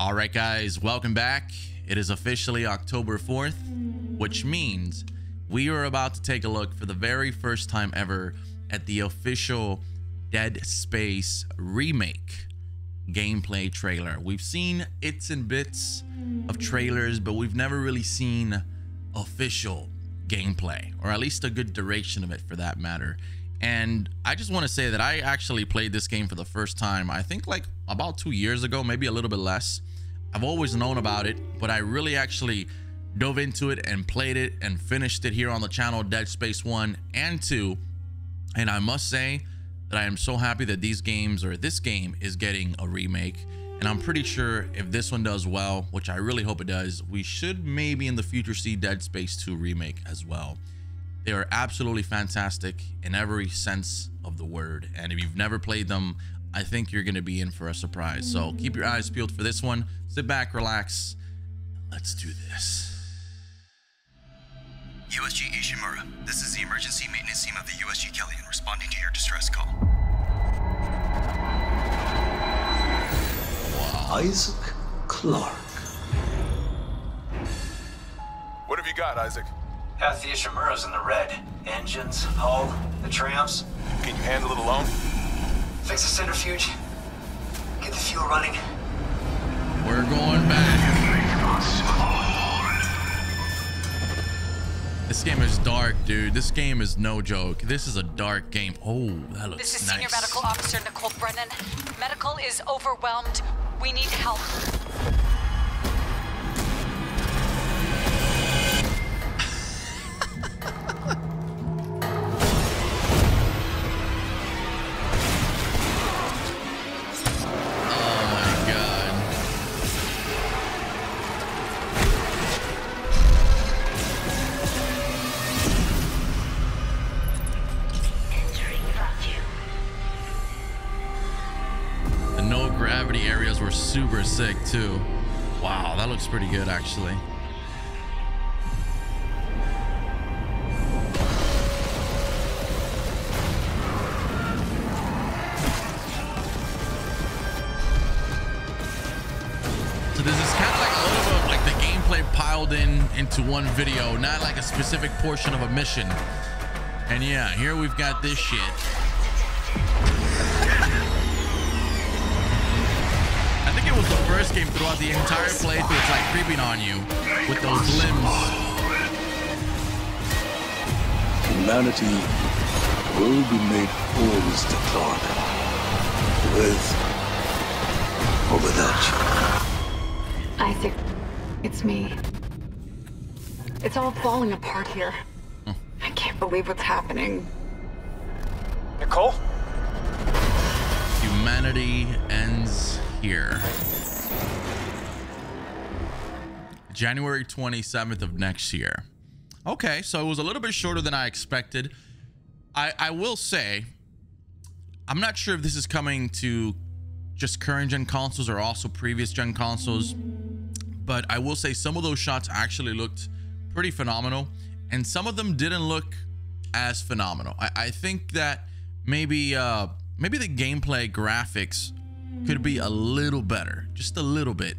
All right, guys, welcome back. It is officially October 4th, which means we are about to take a look for the very first time ever at the official Dead Space remake gameplay trailer. We've seen its and bits of trailers, but we've never really seen official gameplay, or at least a good duration of it for that matter. And I just want to say that I actually played this game for the first time, I think like about 2 years ago, maybe a little bit less. I've always known about it, but I really actually dove into it and played it and finished it here on the channel, Dead Space 1 and 2. And I must say that I am so happy that these games, or this game, is getting a remake. And I'm pretty sure if this one does well, which I really hope it does, we should maybe in the future see Dead Space 2 remake as well. They are absolutely fantastic in every sense of the word. And if you've never played them, I think you're going to be in for a surprise. So keep your eyes peeled for this one. Sit back, relax. Let's do this. USG Ishimura, this is the emergency maintenance team of the USG Kelvin responding to your distress call. Wow. Isaac Clarke. What have you got, Isaac? Half the Ishimura's in the red. Engines, hull, the tramps. Can you handle it alone? Fix the centrifuge. Get the fuel running. We're going back. This game is dark, dude. This game is no joke. This is a dark game. Oh, that looks nice. This is Senior Medical Officer Nicole Brennan. Medical is overwhelmed. We need help. Super sick too. Wow, that looks pretty good actually. So this is kind of like a little bit of like the gameplay piled into one video, not like a specific portion of a mission. And yeah, here we've got this shit. It was the first game throughout the entire playthrough. It's like creeping on you with those limbs. Humanity will be made whole, Mr. Clarke, with or without you. Isaac, it's me. It's all falling apart here. I can't believe what's happening. Nicole? Humanity ends here. January 27th of next year. Okay, so it was a little bit shorter than I expected. I will say, I'm not sure if this is coming to just current gen consoles or also previous gen consoles, but I will say some of those shots actually looked pretty phenomenal, and some of them didn't look as phenomenal. I think that maybe the gameplay graphics could be a little better, just a little bit.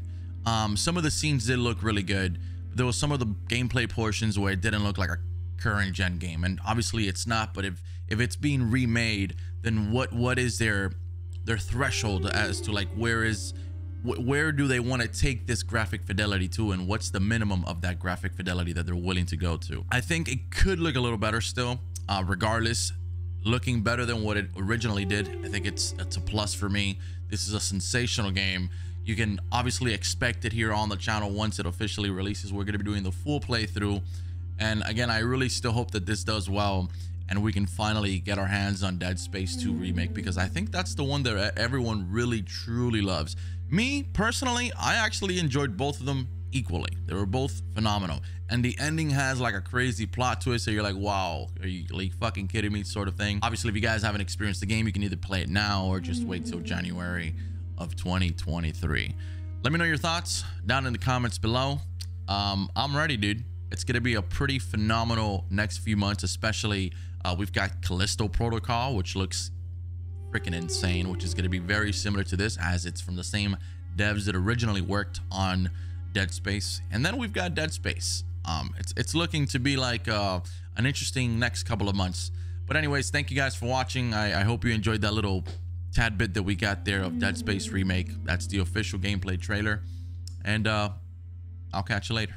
Some of the scenes did look really good. There was some of the gameplay portions where it didn't look like a current gen game, and obviously it's not, but if it's being remade, then what is their threshold as to like where do they want to take this graphic fidelity to, and what's the minimum of that graphic fidelity that they're willing to go to? I think it could look a little better still, regardless. Looking better than what it originally did, I think it's a plus for me. This is a sensational game. You can obviously expect it here on the channel once it officially releases. We're going to be doing the full playthrough, and again, I really still hope that this does well and we can finally get our hands on Dead Space 2 remake, because I think that's the one that everyone really truly loves. Me personally, I actually enjoyed both of them equally. They were both phenomenal, and the ending has like a crazy plot twist, so you're like, wow, are you like fucking kidding me, sort of thing. Obviously, if you guys haven't experienced the game, you can either play it now or just wait till January of 2023. Let me know your thoughts down in the comments below. I'm ready, dude. It's gonna be a pretty phenomenal next few months, especially we've got Callisto Protocol, which looks freaking insane, which is gonna be very similar to this, as it's from the same devs that originally worked on Dead Space. And then we've got Dead Space. It's looking to be like an interesting next couple of months. But anyways, thank you guys for watching. I hope you enjoyed that little tad bit that we got there of Dead Space Remake. That's the official gameplay trailer. And I'll catch you later.